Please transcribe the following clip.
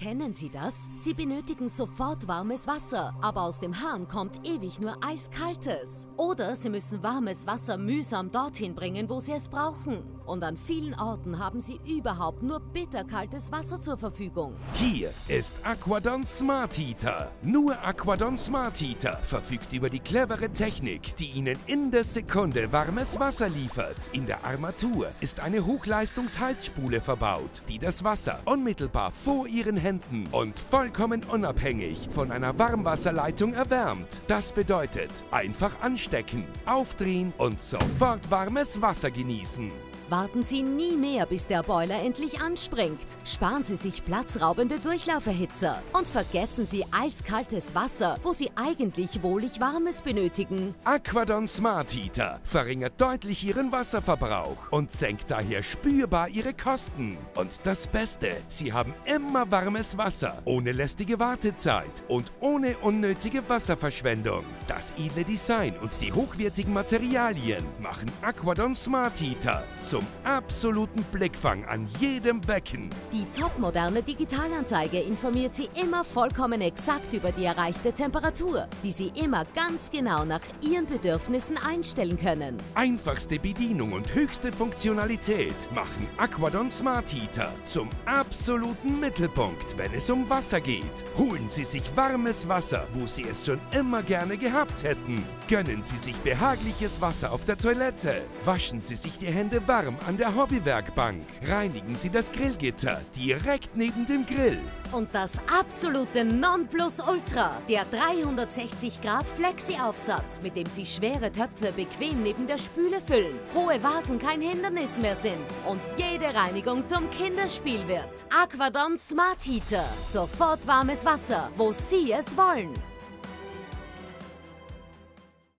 Kennen Sie das? Sie benötigen sofort warmes Wasser, aber aus dem Hahn kommt ewig nur eiskaltes. Oder Sie müssen warmes Wasser mühsam dorthin bringen, wo Sie es brauchen. Und an vielen Orten haben Sie überhaupt nur bitterkaltes Wasser zur Verfügung. Hier ist Aquadon SmartHeater. Nur Aquadon SmartHeater verfügt über die clevere Technik, die Ihnen in der Sekunde warmes Wasser liefert. In der Armatur ist eine Hochleistungsheizspule verbaut, die das Wasser unmittelbar vor Ihren Händen und vollkommen unabhängig von einer Warmwasserleitung erwärmt. Das bedeutet, einfach anstecken, aufdrehen und sofort warmes Wasser genießen. Warten Sie nie mehr, bis der Boiler endlich anspringt. Sparen Sie sich platzraubende Durchlauferhitzer und vergessen Sie eiskaltes Wasser, wo Sie eigentlich wohlig warmes benötigen. Aquadon SmartHeater verringert deutlich Ihren Wasserverbrauch und senkt daher spürbar Ihre Kosten. Und das Beste, Sie haben immer warmes Wasser, ohne lästige Wartezeit und ohne unnötige Wasserverschwendung. Das edle Design und die hochwertigen Materialien machen Aquadon SmartHeater zum absoluten Blickfang an jedem Becken. Die topmoderne Digitalanzeige informiert Sie immer vollkommen exakt über die erreichte Temperatur, die Sie immer ganz genau nach Ihren Bedürfnissen einstellen können. Einfachste Bedienung und höchste Funktionalität machen Aquadon SmartHeater zum absoluten Mittelpunkt, wenn es um Wasser geht. Holen Sie sich warmes Wasser, wo Sie es schon immer gerne gehabt hätten. Gönnen Sie sich behagliches Wasser auf der Toilette. Waschen Sie sich die Hände warm an der Hobbywerkbank. Reinigen Sie das Grillgitter direkt neben dem Grill. Und das absolute Nonplusultra, der 360-Grad-Flexi-Aufsatz, mit dem Sie schwere Töpfe bequem neben der Spüle füllen, hohe Vasen kein Hindernis mehr sind und jede Reinigung zum Kinderspiel wird. Aquadon SmartHeater, sofort warmes Wasser, wo Sie es wollen.